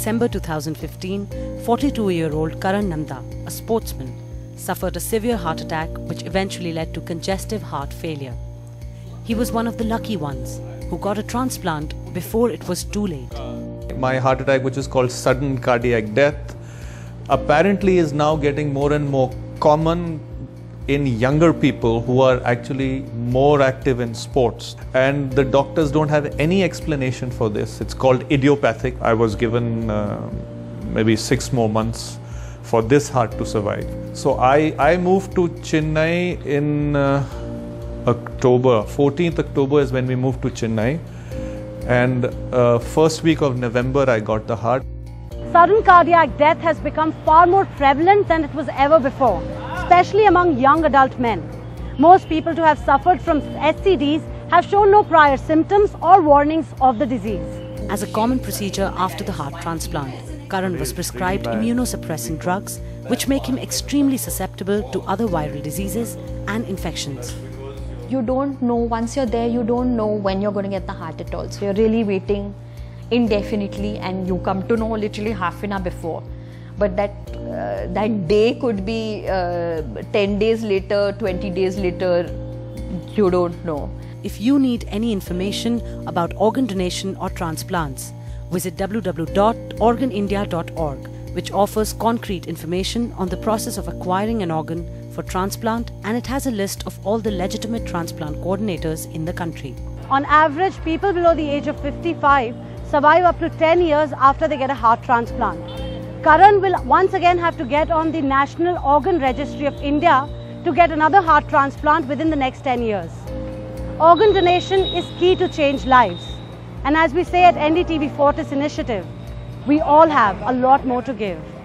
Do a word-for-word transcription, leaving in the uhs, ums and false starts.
December two thousand fifteen, forty-two-year-old Karan Nanda, a sportsman, suffered a severe heart attack which eventually led to congestive heart failure. He was one of the lucky ones who got a transplant before it was too late. My heart attack, which is called sudden cardiac death, apparently is now getting more and more common in younger people who are actually more active in sports, and the doctors don't have any explanation for this. It's called idiopathic. I was given uh, maybe six more months for this heart to survive. So I, I moved to Chennai in uh, October. fourteenth October is when we moved to Chennai, and uh, first week of November I got the heart. Sudden cardiac death has become far more prevalent than it was ever before, especially among young adult men. Most people to have suffered from S C Ds have shown no prior symptoms or warnings of the disease. As a common procedure after the heart transplant, Karan was prescribed immunosuppressant drugs which make him extremely susceptible to other viral diseases and infections. You don't know, once you're there, you don't know when you're going to get the heart at all. So you're really waiting indefinitely, and you come to know literally half an hour before. But that, uh, that day could be uh, ten days later, twenty days later, you don't know. If you need any information about organ donation or transplants, visit w w w dot organ india dot org, which offers concrete information on the process of acquiring an organ for transplant, and it has a list of all the legitimate transplant coordinators in the country. On average, people below the age of fifty-five survive up to ten years after they get a heart transplant. Karan will once again have to get on the National Organ Registry of India to get another heart transplant within the next ten years. Organ donation is key to change lives. And as we say at N D T V Fortis Initiative, we all have a lot more to give.